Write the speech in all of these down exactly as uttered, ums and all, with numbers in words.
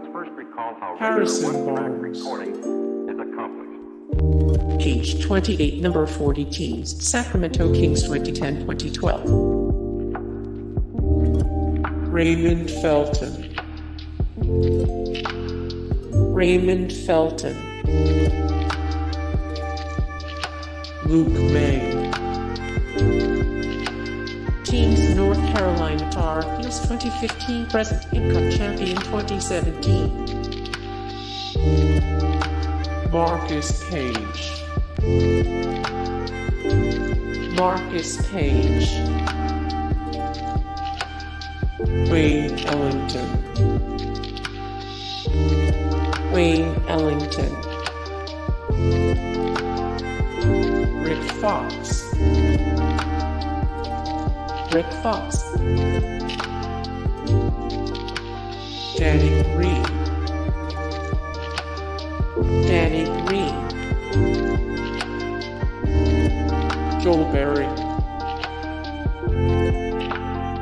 Let's first recall how Harrison Barnes recording is accomplished. Page twenty-eight, number forty, teams, Sacramento Kings twenty ten twenty twelve. Raymond Felton. Raymond Felton. Luke Maye. Teams, North Carolina Tar Heels twenty fifteen present, income champion twenty seventeen. Marcus Paige. Marcus Paige. Wayne Ellington. Wayne Ellington. Rick Fox. Rick Fox. Danny Green. Danny Green. Joel Berry.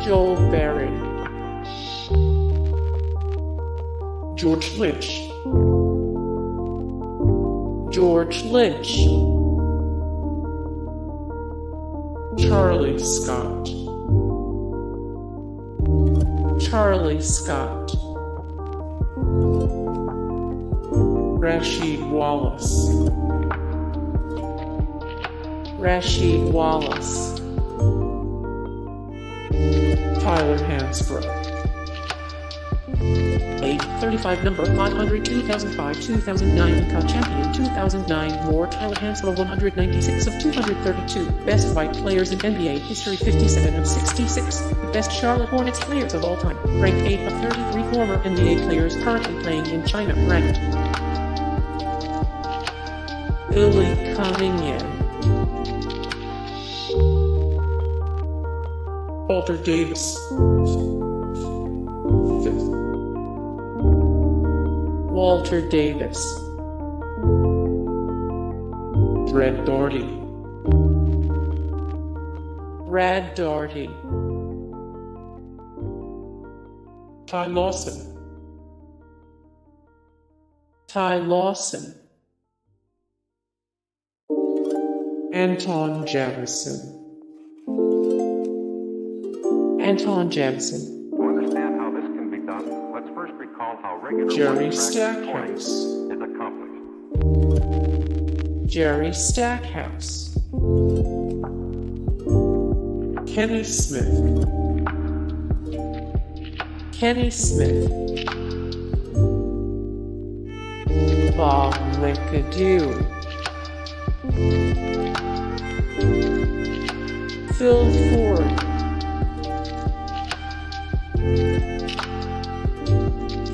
Joel Berry. George Lynch. George Lynch. Charlie Scott. Charlie Scott. Rasheed Wallace. Rasheed Wallace. Tyler Hansbrough. eight thirty-five, number five hundred, two thousand five, two thousand nine, income champion two thousand nine, more Tyler Hansbrough one hundred ninety-six of two hundred thirty-two, best white players in N B A history fifty-seven of sixty-six, best Charlotte Hornets players of all time, ranked eight of thirty-three former N B A players currently playing in China, ranked. Billy Cunningham. Walter Davis. Walter Davis. Brad Daugherty. Brad Daugherty. Ty Lawson. Ty Lawson. Antawn Jamison. Antawn Jamison. Jerry Stackhouse. Jerry Stackhouse. Kenny Smith. Kenny Smith. Bob McAdoo. Phil Ford.